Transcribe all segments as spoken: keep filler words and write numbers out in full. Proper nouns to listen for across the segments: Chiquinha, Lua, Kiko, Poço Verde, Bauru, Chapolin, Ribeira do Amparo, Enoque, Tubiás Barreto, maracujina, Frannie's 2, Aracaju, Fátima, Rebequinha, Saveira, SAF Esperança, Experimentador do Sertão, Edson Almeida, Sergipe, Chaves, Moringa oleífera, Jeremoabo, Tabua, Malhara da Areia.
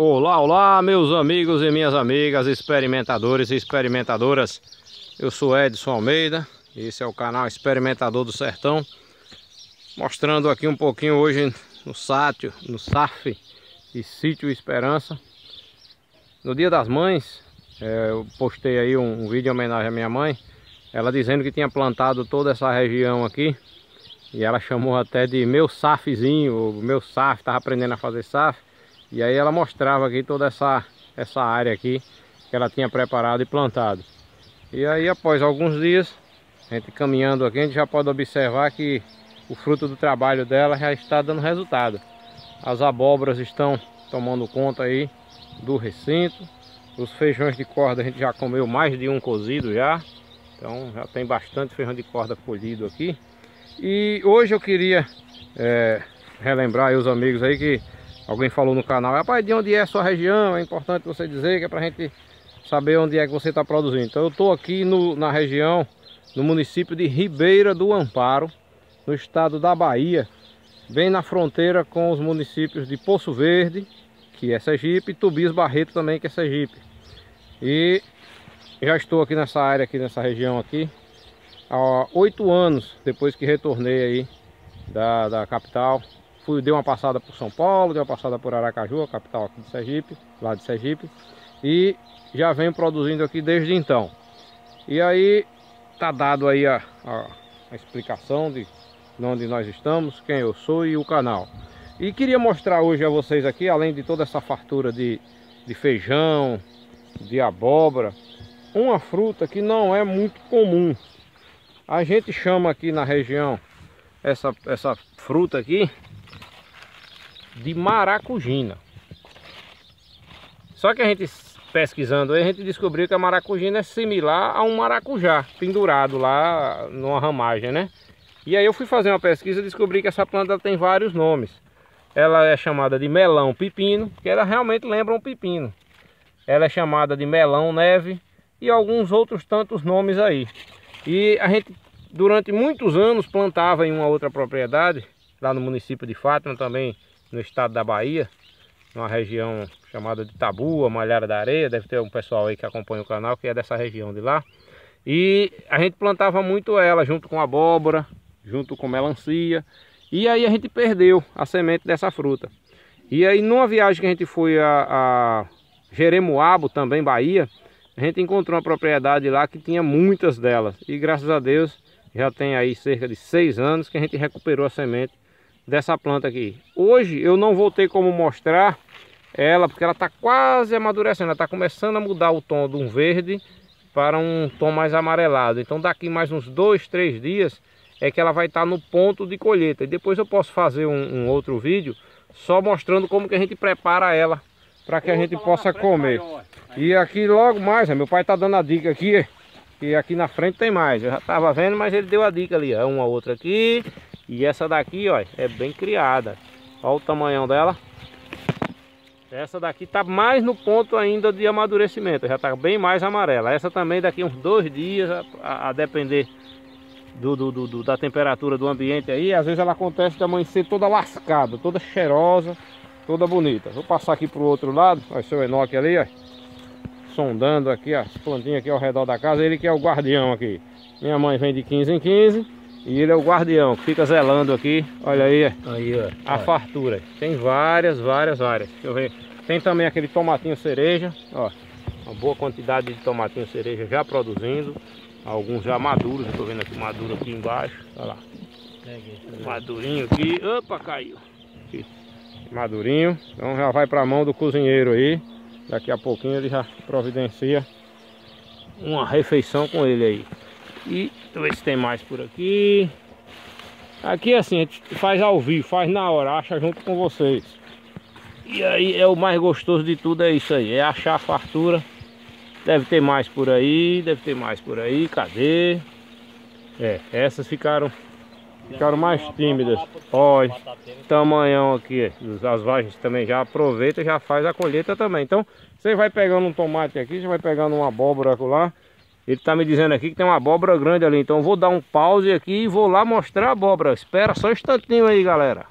Olá, olá, meus amigos e minhas amigas, experimentadores e experimentadoras. Eu sou Edson Almeida, esse é o canal Experimentador do Sertão. Mostrando aqui um pouquinho hoje no sátio, no S A F e Sítio Esperança. No Dia das Mães, é, eu postei aí um, um vídeo em homenagem à minha mãe. Ela dizendo que tinha plantado toda essa região aqui. E ela chamou até de meu SAFzinho, meu S A F, estava aprendendo a fazer S A F. E aí ela mostrava aqui toda essa, essa área aqui que ela tinha preparado e plantado. E aí após alguns dias, a gente caminhando aqui, a gente já pode observar que o fruto do trabalho dela já está dando resultado. As abóboras estão tomando conta aí do recinto. Os feijões de corda a gente já comeu mais de um cozido já. Então já tem bastante feijão de corda colhido aqui. E hoje eu queria é, relembrar aí os amigos aí que alguém falou no canal: rapaz, de onde é a sua região? É importante você dizer, que é para a gente saber onde é que você está produzindo. Então eu estou aqui no, na região, no município de Ribeira do Amparo, no estado da Bahia, bem na fronteira com os municípios de Poço Verde, que é Sergipe, e Tubiás Barreto também, que é Sergipe. E já estou aqui nessa área, aqui nessa região aqui, há oito anos depois que retornei aí da, da capital. Fui, dei uma passada por São Paulo, dei uma passada por Aracaju, a capital aqui de Sergipe, lá de Sergipe, e já venho produzindo aqui desde então. E aí tá dado aí a, a, a explicação de onde nós estamos, quem eu sou e o canal. E queria mostrar hoje a vocês aqui, além de toda essa fartura de, de feijão, de abóbora, uma fruta que não é muito comum. A gente chama aqui na região essa, essa fruta aqui de maracujina. Só que a gente pesquisando aí, a gente descobriu que a maracujina é similar a um maracujá pendurado lá numa ramagem, né? E aí eu fui fazer uma pesquisa e descobri que essa planta tem vários nomes. Ela é chamada de melão pepino, porque ela realmente lembra um pepino. Ela é chamada de melão neve e alguns outros tantos nomes aí. E a gente durante muitos anos plantava em uma outra propriedade lá no município de Fátima, também no estado da Bahia, numa região chamada de Tabua, Malhara da Areia. Deve ter um pessoal aí que acompanha o canal que é dessa região de lá. E a gente plantava muito ela junto com abóbora, junto com melancia. E aí a gente perdeu a semente dessa fruta. E aí numa viagem que a gente foi a, a Jeremoabo, também Bahia, a gente encontrou uma propriedade lá que tinha muitas delas. E graças a Deus já tem aí cerca de seis anos que a gente recuperou a semente dessa planta aqui. Hoje eu não vou ter como mostrar ela, porque ela está quase amadurecendo. Ela está começando a mudar o tom de um verde para um tom mais amarelado. Então daqui mais uns dois, três dias é que ela vai estar tá no ponto de colheita. E depois eu posso fazer um, um outro vídeo só mostrando como que a gente prepara ela para que a gente possa comer. E aqui logo mais, meu pai está dando a dica aqui, e aqui na frente tem mais. Eu já estava vendo, mas ele deu a dica ali. É uma outra aqui. E essa daqui, ó, é bem criada. Olha o tamanhão dela. Essa daqui tá mais no ponto ainda de amadurecimento. Já tá bem mais amarela. Essa também daqui uns dois dias, a, a depender do, do, do, do, da temperatura do ambiente aí. Às vezes ela acontece de amanhecer toda lascada, toda cheirosa, toda bonita. Vou passar aqui pro outro lado. Olha o seu Enoque ali, ó. Sondando aqui as plantinhas aqui ao redor da casa. Ele que é o guardião aqui. Minha mãe vem de quinze em quinze. E ele é o guardião, que fica zelando aqui. Olha aí, aí ó, a olha. Fartura. Tem várias, várias áreas. Deixa eu ver. Tem também aquele tomatinho cereja. Ó, uma boa quantidade de tomatinho cereja já produzindo. Alguns já maduros. Estou vendo aqui maduro aqui embaixo. Olha lá. Madurinho aqui. Opa, caiu. Aqui. Madurinho. Então já vai para a mão do cozinheiro aí. Daqui a pouquinho ele já providencia uma refeição com ele aí. E ver se tem mais por aqui. Aqui assim, a gente faz ao vivo, faz na hora, acha junto com vocês. E aí é o mais gostoso de tudo, é isso aí, é achar a fartura. Deve ter mais por aí, deve ter mais por aí, cadê? É, essas ficaram ficaram mais tímidas. Olha, tamanhão aqui, as vagens também já aproveita, já faz a colheita também. Então, você vai pegando um tomate aqui, você vai pegando uma abóbora lá. Ele está me dizendo aqui que tem uma abóbora grande ali. Então eu vou dar um pause aqui e vou lá mostrar a abóbora. Espera só um instantinho aí, galera.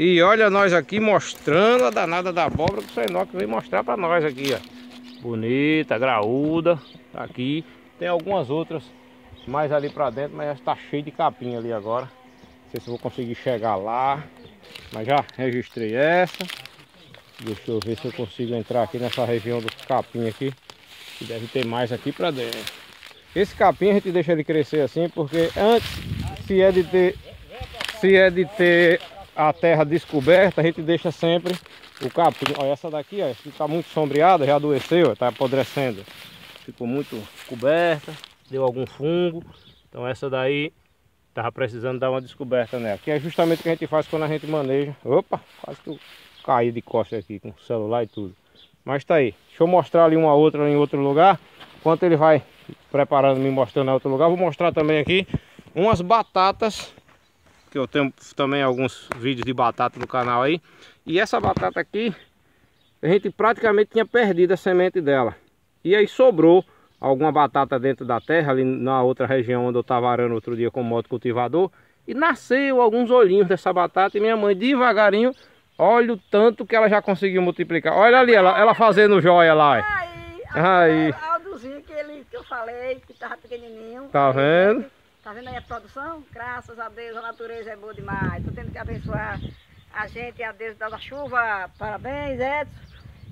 E olha nós aqui mostrando a danada da abóbora que o Enoque veio mostrar para nós aqui, ó. Bonita, graúda, tá aqui. Tem algumas outras mais ali para dentro, mas já está cheio de capim ali agora. Não sei se eu vou conseguir chegar lá, mas já registrei essa. Deixa eu ver se eu consigo entrar aqui nessa região do capim aqui, que deve ter mais aqui para dentro. Esse capim a gente deixa ele crescer assim, porque antes, se é de ter, se é de ter a terra descoberta, a gente deixa sempre o capim. Olha essa daqui, ó, está muito sombreada, já adoeceu, está apodrecendo. Ficou muito coberta, deu algum fungo, então essa daí estava precisando dar uma descoberta nela, que é justamente o que a gente faz quando a gente maneja. Opa, quase que eu caí de costas aqui com o celular e tudo, mas tá aí. Deixa eu mostrar ali uma outra em outro lugar, enquanto ele vai preparando, me mostrando em outro lugar. Vou mostrar também aqui umas batatas, que eu tenho também alguns vídeos de batata no canal aí, e essa batata aqui a gente praticamente tinha perdido a semente dela. E aí sobrou alguma batata dentro da terra, ali na outra região onde eu estava arando outro dia com o moto cultivador, e nasceu alguns olhinhos dessa batata. E minha mãe, devagarinho, olha o tanto que ela já conseguiu multiplicar. Olha ali, ela, ela fazendo joia lá. Aí, aí. A, a, a dozinha que, ele, que eu falei, que estava pequenininho. Tá vendo? Ele, tá vendo aí a produção? Graças a Deus, a natureza é boa demais. Estou tendo que abençoar a gente e a Deus da chuva. Parabéns, Edson.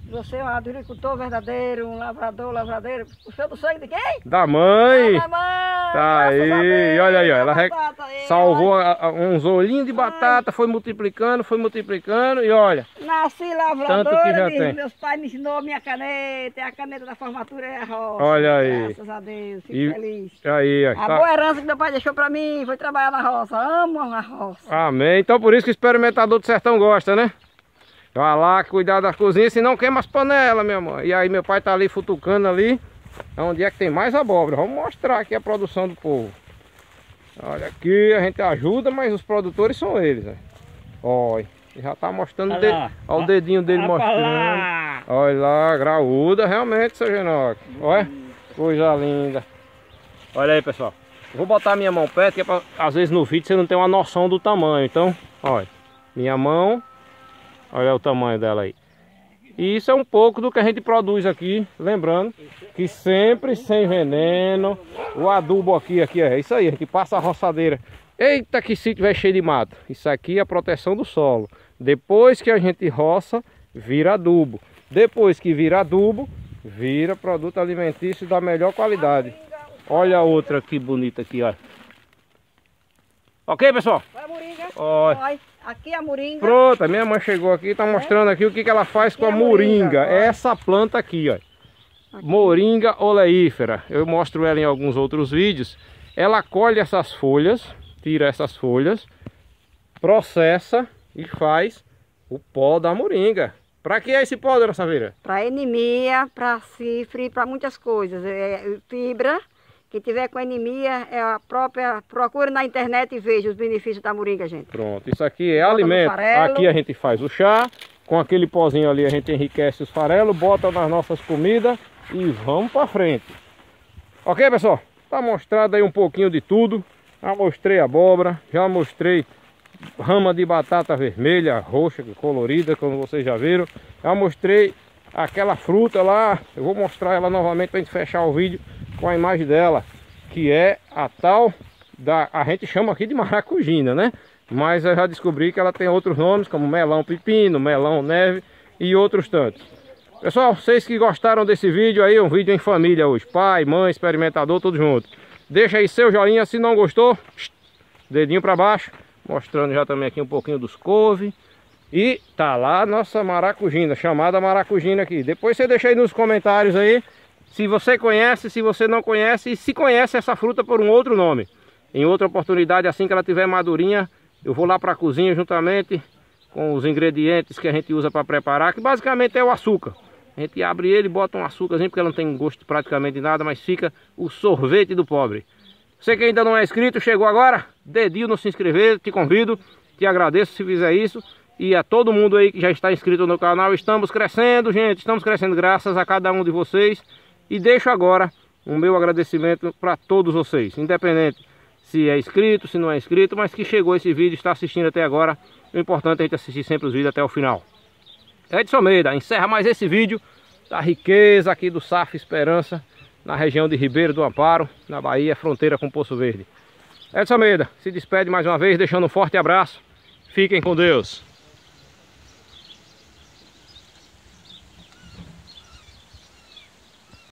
Você é um agricultor verdadeiro, um lavrador, lavradeiro. O seu do sangue de quem? Da mãe! Da mãe! Tá aí, olha aí, ó. Ela re... aí, salvou a, uns olhinhos de batata, foi multiplicando, foi multiplicando e olha. Nasci lavradora, de... meus pais me ensinou minha caneta, a caneta da formatura é a roça. Olha aí. Graças a Deus, fico e... feliz. Aí, ó, a tá... boa herança que meu pai deixou pra mim, foi trabalhar na roça, amo a roça. Amém, então por isso que o Experimentador do Sertão gosta, né? Vai lá cuidar da cozinha, senão queima as panelas, minha mãe. E aí meu pai tá ali futucando ali, onde é que tem mais abóbora. Vamos mostrar aqui a produção do povo. Olha aqui, a gente ajuda, mas os produtores são eles, né? Olha, já tá mostrando, olha, o de... olha o dedinho dele, olha mostrando lá. Olha lá, graúda realmente, seu Genoque. Olha, coisa linda. Olha aí, pessoal. Vou botar a minha mão perto, que é pra... às vezes no vídeo você não tem uma noção do tamanho. Então, olha, minha mão... Olha o tamanho dela aí. E isso é um pouco do que a gente produz aqui, lembrando que sempre sem veneno. O adubo aqui, aqui é isso aí, a gente passa a roçadeira. Eita, que sítio vai cheio de mato. Isso aqui é a proteção do solo. Depois que a gente roça, vira adubo. Depois que vira adubo, vira produto alimentício da melhor qualidade. Olha a outra que bonita aqui, olha. Ok, pessoal? Olha a moringa. Olha. Aqui a moringa. Pronto, a minha mãe chegou aqui e está mostrando aqui o que, que ela faz aqui com a, a moringa. moringa. Essa planta aqui, ó. Aqui. Moringa oleífera. Eu mostro ela em alguns outros vídeos. Ela colhe essas folhas, tira essas folhas, processa e faz o pó da moringa. Para que é esse pó, dona Saveira? Para anemia, para cifre, para muitas coisas. É, fibra. Quem tiver com anemia, é a própria. Procure na internet e veja os benefícios da moringa, gente. Pronto, isso aqui é bota alimento. Aqui a gente faz o chá, com aquele pozinho ali a gente enriquece os farelos, bota nas nossas comidas e vamos para frente. Ok, pessoal? Tá mostrado aí um pouquinho de tudo. Já mostrei abóbora, já mostrei rama de batata vermelha, roxa, colorida, como vocês já viram. Já mostrei aquela fruta lá. Eu vou mostrar ela novamente para a gente fechar o vídeo com a imagem dela, que é a tal da, a gente chama aqui de maracujina, né? Mas eu já descobri que ela tem outros nomes, como melão pepino, melão neve e outros tantos. Pessoal, vocês que gostaram desse vídeo aí, um vídeo em família hoje, pai, mãe, experimentador, tudo junto. Deixa aí seu joinha, se não gostou, dedinho para baixo, mostrando já também aqui um pouquinho dos couve. E tá lá a nossa maracujina, chamada maracujina aqui. Depois você deixa aí nos comentários aí se você conhece, se você não conhece, e se conhece essa fruta por um outro nome. Em outra oportunidade, assim que ela tiver madurinha, eu vou lá para a cozinha juntamente com os ingredientes que a gente usa para preparar, que basicamente é o açúcar. A gente abre ele e bota um açúcarzinho, porque ela não tem gosto praticamente de nada, mas fica o sorvete do pobre. Você que ainda não é inscrito, chegou agora, dedinho no se inscrever, te convido, te agradeço se fizer isso. E a todo mundo aí que já está inscrito no canal, estamos crescendo, gente, estamos crescendo graças a cada um de vocês. E deixo agora o meu agradecimento para todos vocês, independente se é inscrito, se não é inscrito, mas que chegou esse vídeo e está assistindo até agora. O importante é a gente assistir sempre os vídeos até o final. Edson Almeida encerra mais esse vídeo da riqueza aqui do S A F Esperança, na região de Ribeira do Amparo, na Bahia, fronteira com Poço Verde. Edson Almeida se despede mais uma vez, deixando um forte abraço. Fiquem com Deus.